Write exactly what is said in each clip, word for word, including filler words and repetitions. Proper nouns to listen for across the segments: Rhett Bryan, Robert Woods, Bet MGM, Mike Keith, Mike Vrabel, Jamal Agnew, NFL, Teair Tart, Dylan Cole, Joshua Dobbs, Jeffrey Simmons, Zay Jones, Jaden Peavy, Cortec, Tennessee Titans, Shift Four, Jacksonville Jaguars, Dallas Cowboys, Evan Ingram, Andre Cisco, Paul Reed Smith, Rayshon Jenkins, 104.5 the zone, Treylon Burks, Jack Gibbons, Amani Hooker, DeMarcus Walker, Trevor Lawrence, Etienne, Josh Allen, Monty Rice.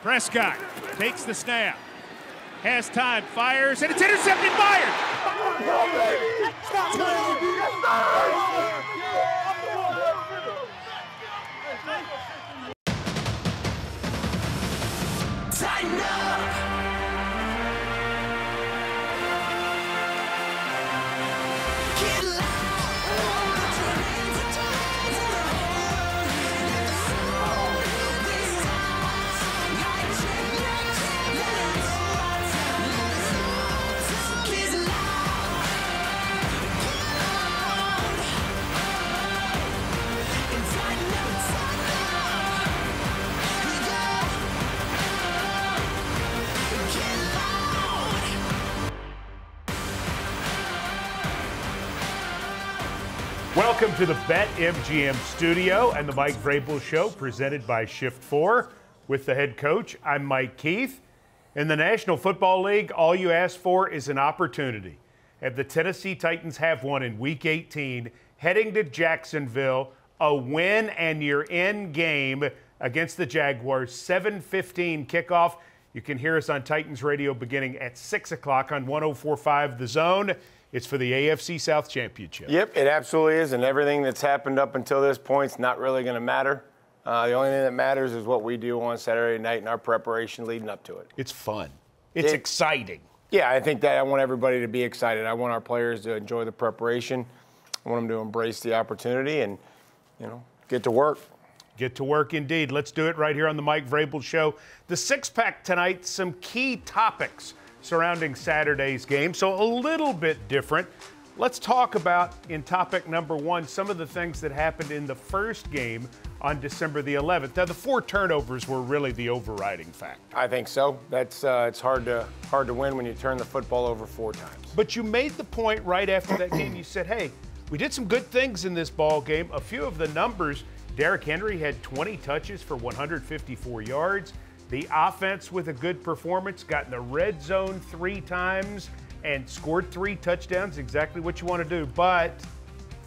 Prescott takes the snap, has time, fires, and it's intercepted, fired! Tighten up! Welcome to the Bet M G M studio and the Mike Vrabel Show, presented by Shift Four. With the head coach, I'm Mike Keith. In the National Football League, all you ask for is an opportunity. And the Tennessee Titans have one in Week eighteen, heading to Jacksonville, a win and you're in game against the Jaguars, seven fifteen kickoff. You can hear us on Titans Radio beginning at six o'clock on one oh four point five the zone. It's for the A F C South Championship. Yep, it absolutely is, and everything that's happened up until this point's not really going to matter. Uh, the only thing that matters is what we do on Saturday night and our preparation leading up to it. It's fun. It's it, exciting. Yeah, I think that I want everybody to be excited. I want our players to enjoy the preparation. I want them to embrace the opportunity and, you know, get to work. Get to work indeed. Let's do it right here on the Mike Vrabel Show. The six-pack tonight, some key topics surrounding Saturday's game, so a little bit different. Let's talk about, in topic number one, some of the things that happened in the first game on December the eleventh. Now, the four turnovers were really the overriding factor. I think so. That's uh, it's hard to hard to win when you turn the football over four times. But you made the point right after that game. You said, "Hey, we did some good things in this ball game." A few of the numbers: Derrick Henry had twenty touches for one hundred fifty-four yards. The offense, with a good performance, got in the red zone three times and scored three touchdowns, exactly what you want to do, but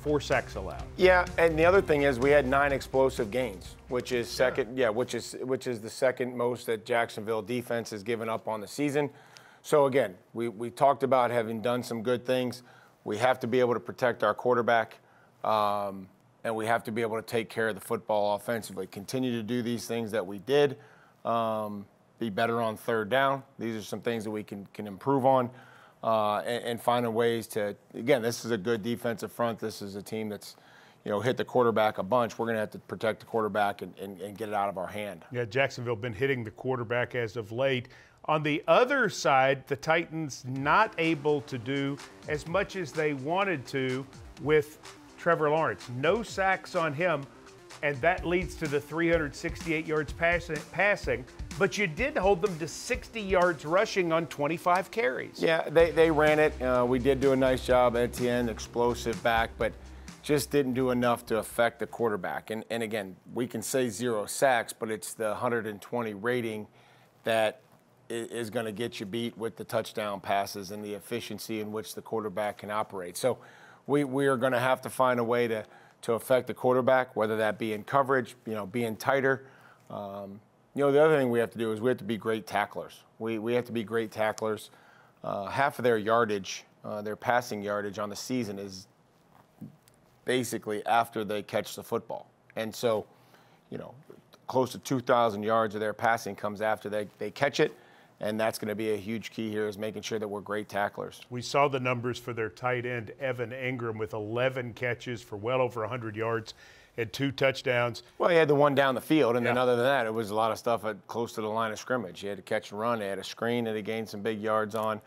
four sacks allowed. Yeah, and the other thing is we had nine explosive gains, which is second, yeah, yeah which is which is the second most that Jacksonville defense has given up on the season. So again, we, we talked about having done some good things. We have to be able to protect our quarterback, um, and we have to be able to take care of the football offensively, continue to do these things that we did. Um, be better on third down. These are some things that we can can improve on, uh, and, and finding ways to. Again, this is a good defensive front. This is a team that's, you know, hit the quarterback a bunch. We're going to have to protect the quarterback and, and, and get it out of our hand. Yeah, Jacksonville been hitting the quarterback as of late. On the other side, the Titans not able to do as much as they wanted to with Trevor Lawrence. No sacks on him. And that leads to the three hundred sixty-eight yards passing, but you did hold them to sixty yards rushing on twenty-five carries. Yeah, they, they ran it. Uh, we did do a nice job, Etienne, explosive back, but just didn't do enough to affect the quarterback. And, and again, we can say zero sacks, but it's the one hundred twenty rating that is going to get you beat with the touchdown passes and the efficiency in which the quarterback can operate. So we, we are going to have to find a way to to affect the quarterback, whether that be in coverage, you know, being tighter. Um, you know, the other thing we have to do is we have to be great tacklers. We, we have to be great tacklers. Uh, half of their yardage, uh, their passing yardage on the season is basically after they catch the football. And so, you know, close to two thousand yards of their passing comes after they, they catch it. And that's going to be a huge key here, is making sure that we're great tacklers. We saw the numbers for their tight end, Evan Ingram, with eleven catches for well over one hundred yards and two touchdowns. Well, he had the one down the field, and yeah. then other than that, it was a lot of stuff at close to the line of scrimmage. He had to catch and run. He had a screen that he gained some big yards on.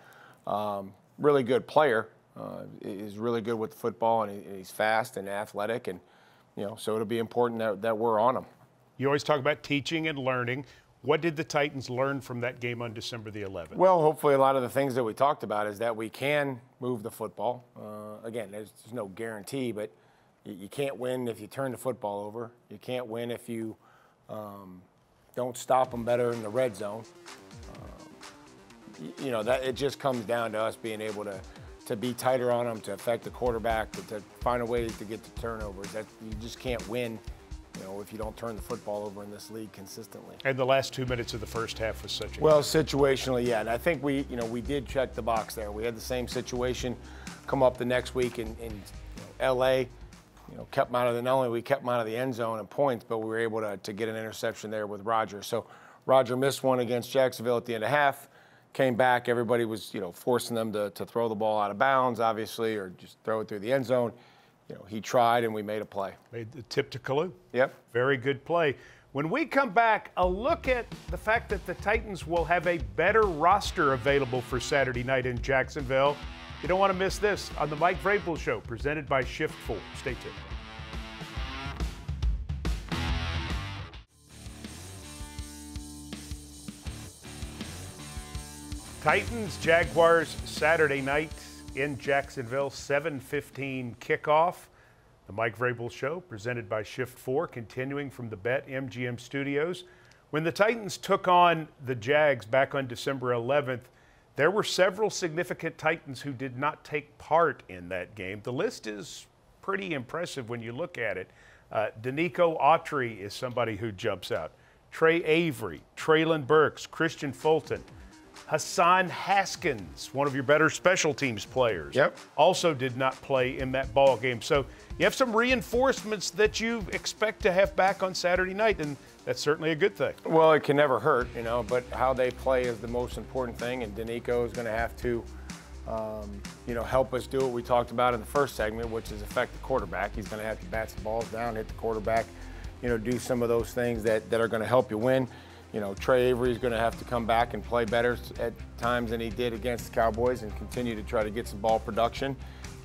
Um, really good player. Uh, he's really good with the football, and he, he's fast and athletic. And, you know, so it'll be important that, that we're on him. You always talk about teaching and learning. What did the Titans learn from that game on December the eleventh? Well, hopefully a lot of the things that we talked about is that we can move the football. Uh, again, there's, there's no guarantee, but you, you can't win if you turn the football over. You can't win if you um, don't stop them better in the red zone. Uh, you know, that it just comes down to us being able to, to be tighter on them, to affect the quarterback, to, to find a way to get the turnovers. That, you just can't win you know, if you don't turn the football over in this league consistently. And the last two minutes of the first half was such a well, game. Situationally, yeah. And I think we, you know, we did check the box there. We had the same situation come up the next week in, in you know, L A You know, kept them out of the, not only we kept them out of the end zone and points, but we were able to, to get an interception there with Rodgers. So Rodgers missed one against Jacksonville at the end of half, came back. Everybody was, you know, forcing them to, to throw the ball out of bounds, obviously, or just throw it through the end zone. You know, he tried, and we made a play. Made the tip to Kalou. Yep. Very good play. When we come back, a look at the fact that the Titans will have a better roster available for Saturday night in Jacksonville. You don't want to miss this on the Mike Vrabel Show, presented by Shift Four. Stay tuned. Titans, Jaguars, Saturday night in Jacksonville, seven fifteen kickoff. The Mike Vrabel Show, presented by Shift Four, continuing from the Bet M G M studios. When the Titans took on the Jags back on December eleventh, there were several significant Titans who did not take part in that game. The list is pretty impressive when you look at it. Uh, Denico Autry is somebody who jumps out. Trey Avery, Treylon Burks, Christian Fulton, Hassan Haskins, one of your better special teams players, yep, also did not play in that ball game. So you have some reinforcements that you expect to have back on Saturday night, and that's certainly a good thing. Well, it can never hurt, you know, but how they play is the most important thing, and Denico is going to have to, um, you know, help us do what we talked about in the first segment, which is affect the quarterback. He's going to have to bat some balls down, hit the quarterback, you know, do some of those things that, that are going to help you win. You know, Trey Avery's going to have to come back and play better at times than he did against the Cowboys and continue to try to get some ball production.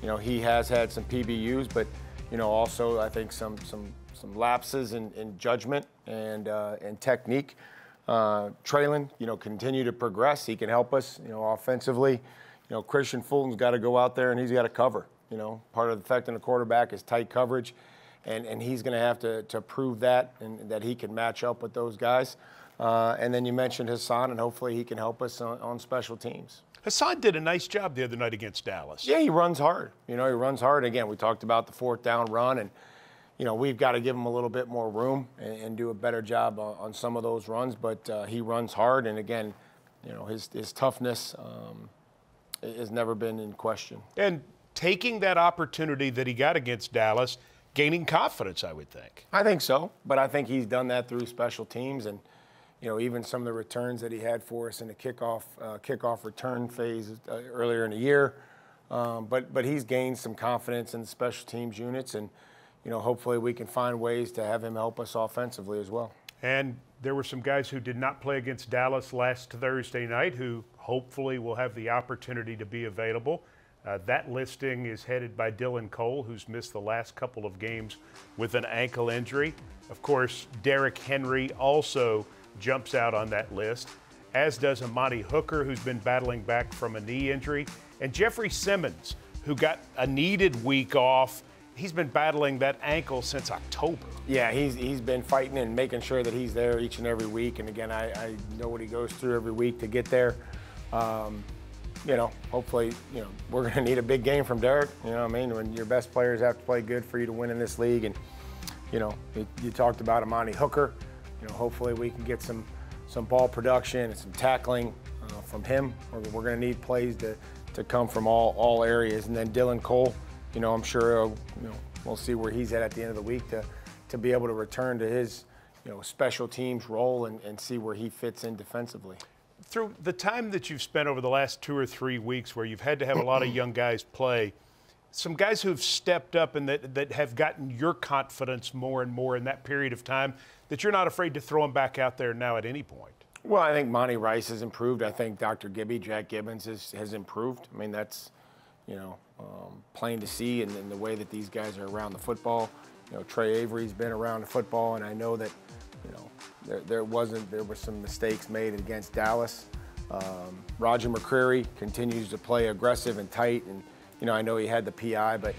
You know, he has had some P B Us, but, you know, also I think some some some lapses in, in judgment and, uh, and technique. Uh, Treylon, you know, continue to progress. He can help us, you know, offensively. You know, Christian Fulton's got to go out there and he's got to cover. You know, part of affecting the quarterback is tight coverage, and, and he's going to have to, to prove that and that he can match up with those guys. Uh, and then you mentioned Hassan, and hopefully he can help us on, on special teams. Hassan did a nice job the other night against Dallas. Yeah, he runs hard. You know, he runs hard. Again, we talked about the fourth down run, and, you know, we've got to give him a little bit more room and, and do a better job on, on some of those runs. But uh, he runs hard, and, again, you know, his, his toughness um, has never been in question. And taking that opportunity that he got against Dallas, gaining confidence, I would think. I think so, but I think he's done that through special teams and, you know, even some of the returns that he had for us in the kickoff uh, kickoff return phase uh, earlier in the year. Um, but but he's gained some confidence in the special teams units, and, you know, hopefully we can find ways to have him help us offensively as well. And there were some guys who did not play against Dallas last Thursday night who hopefully will have the opportunity to be available. Uh, that listing is headed by Dylan Cole, who's missed the last couple of games with an ankle injury. Of course, Derrick Henry also jumps out on that list, as does Amani Hooker, who's been battling back from a knee injury, and Jeffrey Simmons, who got a needed week off. He's been battling that ankle since October. Yeah, he's he's been fighting and making sure that he's there each and every week. And again, I, I know what he goes through every week to get there. Um, you know, hopefully, you know, we're going to need a big game from Derek. You know what I mean? When your best players have to play good for you to win in this league. And, you know, it, you talked about Amani Hooker. You know, hopefully we can get some, some ball production and some tackling uh, from him. We're, we're going to need plays to, to come from all, all areas. And then Dylan Cole, you know, I'm sure uh, you know, we'll see where he's at at the end of the week to, to be able to return to his, you know, special teams role and, and see where he fits in defensively. Through the time that you've spent over the last two or three weeks where you've had to have a lot of young guys play, some guys who've stepped up and that, that have gotten your confidence more and more in that period of time that you're not afraid to throw them back out there now at any point? Well, I think Monty Rice has improved. I think Doctor Gibby, Jack Gibbons, has, has improved. I mean, that's, you know, um, plain to see in, in the way that these guys are around the football. You know, Trey Avery's been around the football, and I know that, you know, there, there wasn't, there were some mistakes made against Dallas. Um, Roger McCreary continues to play aggressive and tight, and, you know, I know he had the P I, but,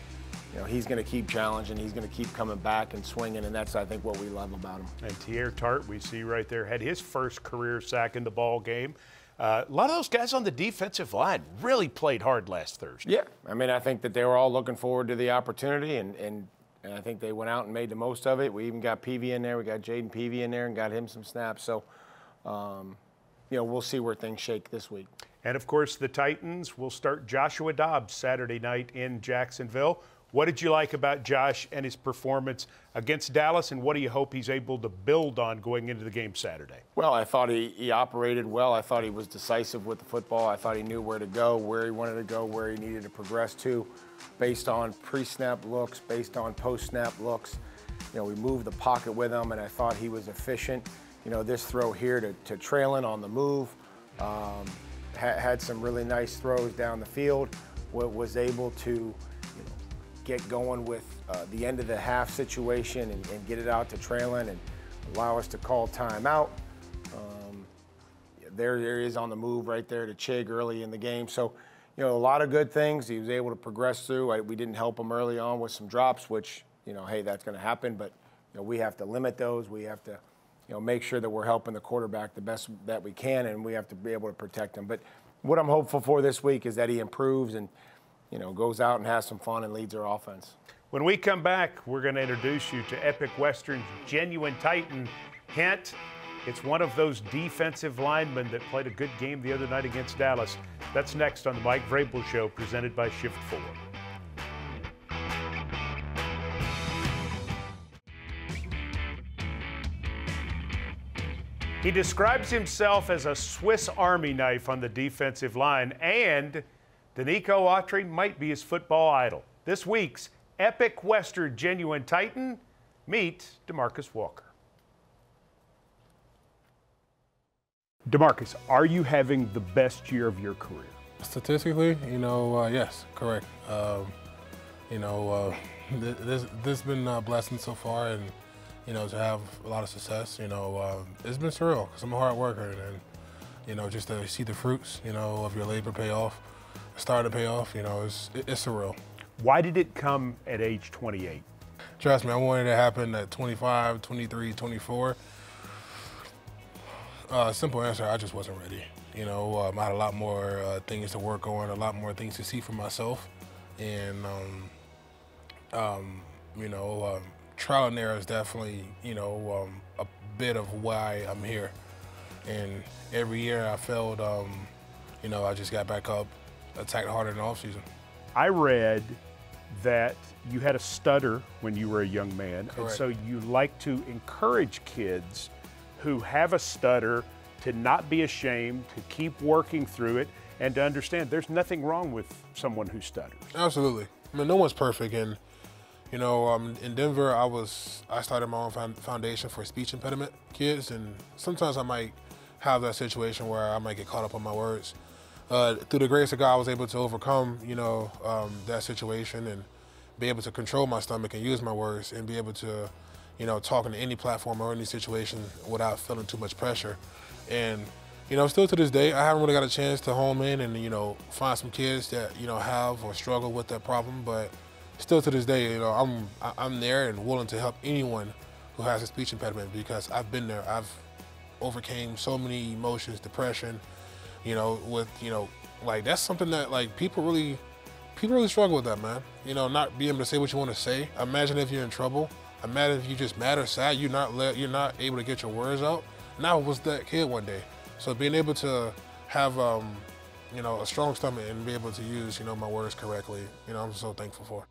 you know, he's going to keep challenging. He's going to keep coming back and swinging, and that's, I think, what we love about him. And Teair Tart, we see right there, had his first career sack in the ball game. Uh, a lot of those guys on the defensive line really played hard last Thursday. Yeah, I mean, I think that they were all looking forward to the opportunity, and, and and I think they went out and made the most of it. We even got Peavy in there. We got Jaden Peavy in there and got him some snaps. So, um, you know, we'll see where things shake this week. And, of course, the Titans will start Joshua Dobbs Saturday night in Jacksonville. What did you like about Josh and his performance against Dallas, and what do you hope he's able to build on going into the game Saturday? Well, I thought he, he operated well. I thought he was decisive with the football. I thought he knew where to go, where he wanted to go, where he needed to progress to, based on pre-snap looks, based on post-snap looks. You know, we moved the pocket with him, and I thought he was efficient. You know, this throw here to, to Treylon on the move, um, ha had some really nice throws down the field, was able to get going with uh, the end of the half situation and, and get it out to Treylon and allow us to call timeout. Um, there, there is on the move right there to Chig early in the game. So, you know, a lot of good things. He was able to progress through. I, we didn't help him early on with some drops, which, you know, hey, that's going to happen. But, you know, we have to limit those. We have to, you know, make sure that we're helping the quarterback the best that we can, and we have to be able to protect him. But what I'm hopeful for this week is that he improves and, you know, goes out and has some fun and leads our offense. When we come back, we're going to introduce you to Epic Western's genuine Titan. Hint, it's one of those defensive linemen that played a good game the other night against Dallas. That's next on the Mike Vrabel Show, presented by Shift Four. He describes himself as a Swiss Army knife on the defensive line, and Denico Autry might be his football idol. This week's Epic Western Genuine Titan, meet DeMarcus Walker. DeMarcus, are you having the best year of your career? Statistically, you know, uh, yes, correct. Um, you know, uh, th this, this has been a blessing so far, and, you know, to have a lot of success, you know, uh, it's been surreal because I'm a hard worker, and, and, you know, just to see the fruits, you know, of your labor pay off. Start to pay off, you know, it's, it's surreal. Why did it come at age twenty-eight? Trust me, I wanted it to happen at twenty-five, twenty-three, twenty-four. Uh, simple answer, I just wasn't ready. You know, um, I had a lot more uh, things to work on, a lot more things to see for myself. And, um, um, you know, um, trial and error is definitely, you know, um, a bit of why I'm here. And every year I failed, um, you know, I just got back up, attacked harder in the offseason. I read that you had a stutter when you were a young man. Correct. And so you like to encourage kids who have a stutter to not be ashamed, to keep working through it, and to understand there's nothing wrong with someone who stutters. Absolutely. I mean, no one's perfect. And, you know, um, in Denver, I was, I started my own foundation for speech impediment kids, and sometimes I might have that situation where I might get caught up on my words. Uh, through the grace of God, I was able to overcome, you know, um, that situation and be able to control my stomach and use my words and be able to, you know, talk in any platform or any situation without feeling too much pressure. And, you know, still to this day, I haven't really got a chance to home in and, you know, find some kids that, you know, have or struggle with that problem. But still to this day, you know, I'm, I'm there and willing to help anyone who has a speech impediment because I've been there. I've overcame so many emotions, depression, you know, with, you know, like that's something that like people really, people really struggle with that, man. You know, not being able to say what you want to say. Imagine if you're in trouble. Imagine if you just mad or sad, you're not, let, you're not able to get your words out. And I was that kid one day. So being able to have, um, you know, a strong stomach and be able to use, you know, my words correctly, you know, I'm so thankful for.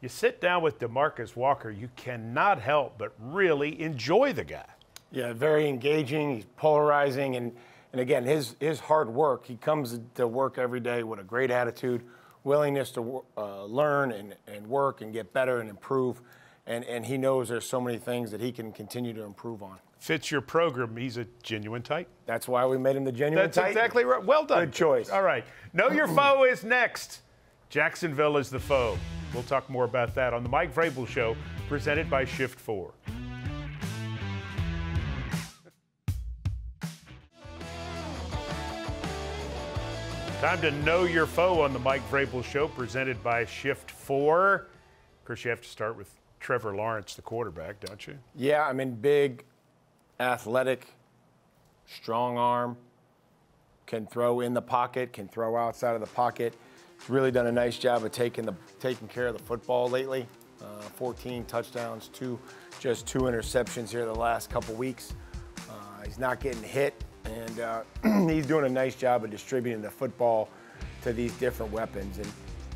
You sit down with DeMarcus Walker, you cannot help but really enjoy the guy. Yeah, very engaging, he's polarizing, and, and again, his, his hard work, he comes to work every day with a great attitude, willingness to uh, learn and, and work and get better and improve, and, and he knows there's so many things that he can continue to improve on. Fits your program, he's a genuine Titan. That's why we made him the genuine Titan. That's exactly right, well done. Good choice. All right, Know Your Foe is next. Jacksonville is the foe. We'll talk more about that on the Mike Vrabel Show, presented by Shift Four. Time to know your foe on the Mike Vrabel Show, presented by Shift Four. Of course, you have to start with Trevor Lawrence, the quarterback, don't you? Yeah, I mean, big, athletic, strong arm, can throw in the pocket, can throw outside of the pocket. really done a nice job of taking the taking care of the football lately. Uh, fourteen touchdowns, two just two interceptions here the last couple weeks. Uh, he's not getting hit, and uh, he's doing a nice job of distributing the football to these different weapons. And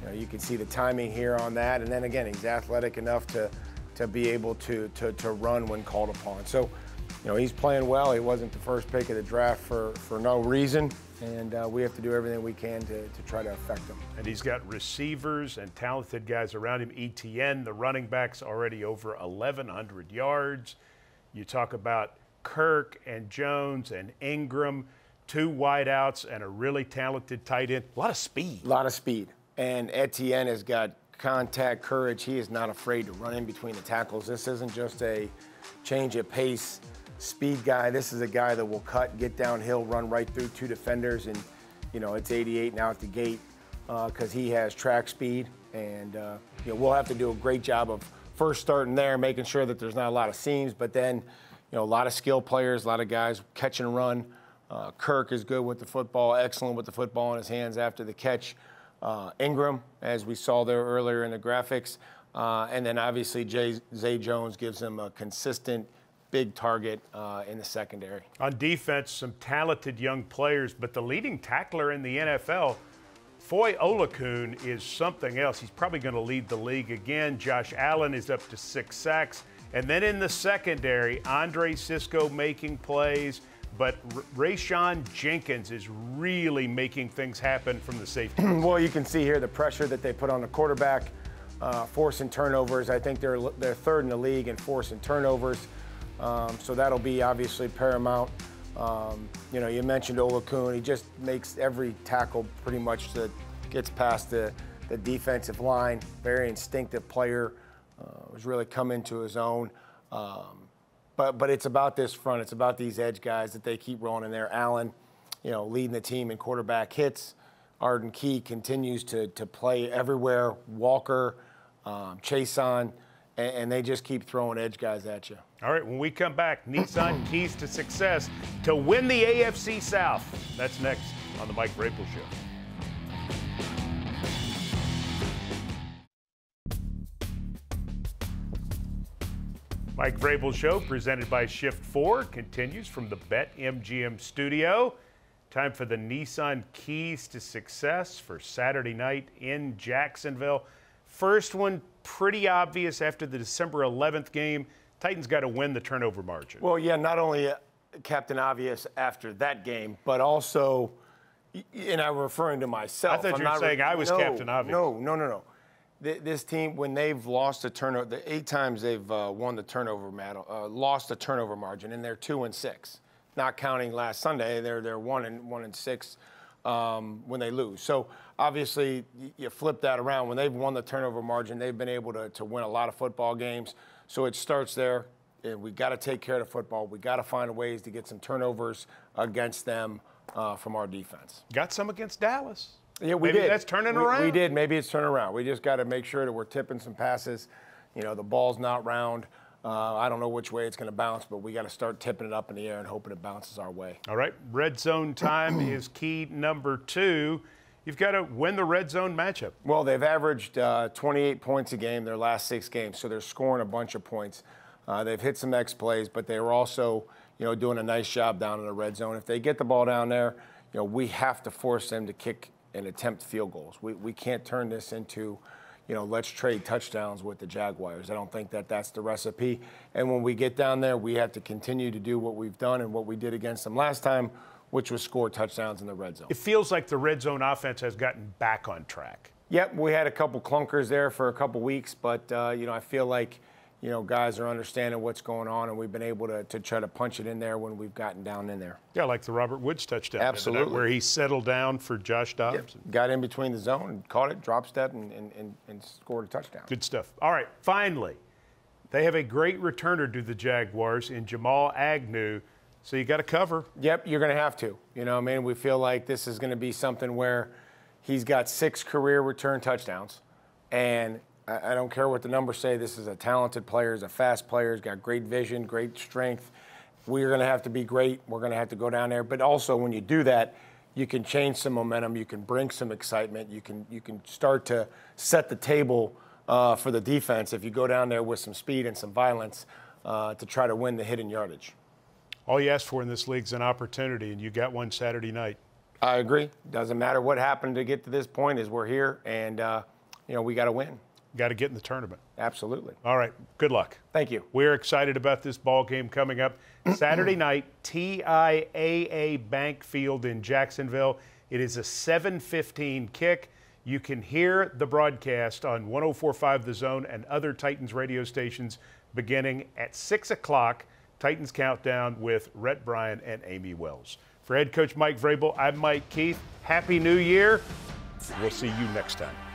you know, you can see the timing here on that. And then again, he's athletic enough to to be able to to, to run when called upon. So, you know, he's playing well. He wasn't the first pick of the draft for, for no reason, and uh, we have to do everything we can to, to try to affect him. And he's got receivers and talented guys around him. Etienne, the running back's already over eleven hundred yards. You talk about Kirk and Jones and Ingram, two wideouts and a really talented tight end. A lot of speed. A lot of speed. And Etienne has got contact, courage. He is not afraid to run in between the tackles. This isn't just a change of pace speed guy. This is a guy that will cut, get downhill, run right through two defenders, and you know, it's eighty-eight now at the gate because uh, he has track speed. And uh, you know, we'll have to do a great job of first starting there, making sure that there's not a lot of seams, but then you know, a lot of skill players, a lot of guys catch and run. Uh, Kirk is good with the football, excellent with the football in his hands after the catch. Uh, Ingram, as we saw there earlier in the graphics, uh, and then obviously Jay, Zay Jones gives him a consistent big target uh, in the secondary. On defense, some talented young players, but the leading tackler in the N F L, Foye Oluokun, is something else. He's probably going to lead the league again. Josh Allen is up to six sacks. And then in the secondary, Andre Cisco making plays, but Rayshon Jenkins is really making things happen from the safety. Well, you can see here the pressure that they put on the quarterback, uh, forcing turnovers. I think they're, they're third in the league in forcing turnovers. Um, so that'll be obviously paramount. Um, you know, you mentioned Oluokun. He just makes every tackle pretty much that gets past the, the defensive line. Very instinctive player. Uh, was really come into his own. Um, but but it's about this front. It's about these edge guys that they keep rolling in there. Allen, you know, leading the team in quarterback hits. Arden Key continues to to play everywhere. Walker, um, Chason. And they just keep throwing edge guys at you. All right, when we come back, Nissan keys to success to win the A F C South. That's next on the Mike Vrabel Show. Mike Vrabel Show, presented by Shift Four, continues from the Bet M G M studio. Time for the Nissan keys to success for Saturday night in Jacksonville. First one, pretty obvious after the December eleventh game. Titans got to win the turnover margin. Well, yeah, not only uh, Captain Obvious after that game, but also, and I'm referring to myself. I thought I'm you were saying I was no, Captain Obvious. No, no, no, no. Th this team, when they've lost a turnover, the eight times they've uh, won the turnover battle, uh, lost the turnover margin, and they're two and six. Not counting last Sunday, they're they're one and one and six. Um, when they lose. So obviously you flip that around. When they've won the turnover margin, they've been able to, to win a lot of football games. So it starts there, and we got to take care of the football. We got to find ways to get some turnovers against them uh, from our defense. Got some against Dallas. Yeah, we Maybe did. That's turning we, around. We did. Maybe it's turning around. We just got to make sure that we're tipping some passes. You know, the ball's not round. Uh, I don't know which way it's going to bounce, but we got to start tipping it up in the air and hoping it bounces our way. All right, red zone time is key number two. You've got to win the red zone matchup. Well, they've averaged uh, twenty-eight points a game their last six games, so they're scoring a bunch of points. Uh, they've hit some X plays, but they were also, you know, doing a nice job down in the red zone. If they get the ball down there, you know, we have to force them to kick and attempt field goals. We we can't turn this into, you know, let's trade touchdowns with the Jaguars. I don't think that that's the recipe. And when we get down there, we have to continue to do what we've done and what we did against them last time, which was score touchdowns in the red zone. It feels like the red zone offense has gotten back on track. Yep, we had a couple clunkers there for a couple weeks, but, uh, you know, I feel like, you know, guys are understanding what's going on, and we've been able to, to try to punch it in there when we've gotten down in there. Yeah, like the Robert Woods touchdown. Absolutely. Night, where he settled down for Josh Dobbs. Yep. Got in between the zone, caught it, drop step, and, and, and, and scored a touchdown. Good stuff. All right, finally, they have a great returner to the Jaguars in Jamal Agnew, so you got to cover. Yep, you're going to have to. You know, I mean, we feel like this is going to be something where he's got six career return touchdowns, and I don't care what the numbers say. This is a talented player. He's a fast player. He's got great vision, great strength. We're going to have to be great. We're going to have to go down there. But also, when you do that, you can change some momentum, you can bring some excitement, you can you can start to set the table uh, for the defense if you go down there with some speed and some violence uh, to try to win the hidden yardage. All you ask for in this league is an opportunity, and you got one Saturday night. I agree. Doesn't matter what happened to get to this point, is we're here, and uh, you know we got to win. Got to get in the tournament. Absolutely. All right. Good luck. Thank you. We're excited about this ball game coming up Saturday night, T I A A Bank Field in Jacksonville. It is a seven fifteen kick. You can hear the broadcast on one oh four point five The Zone and other Titans radio stations beginning at six o'clock. Titans Countdown with Rhett Bryan and Amy Wells. For head coach Mike Vrabel, I'm Mike Keith. Happy New Year. We'll see you next time.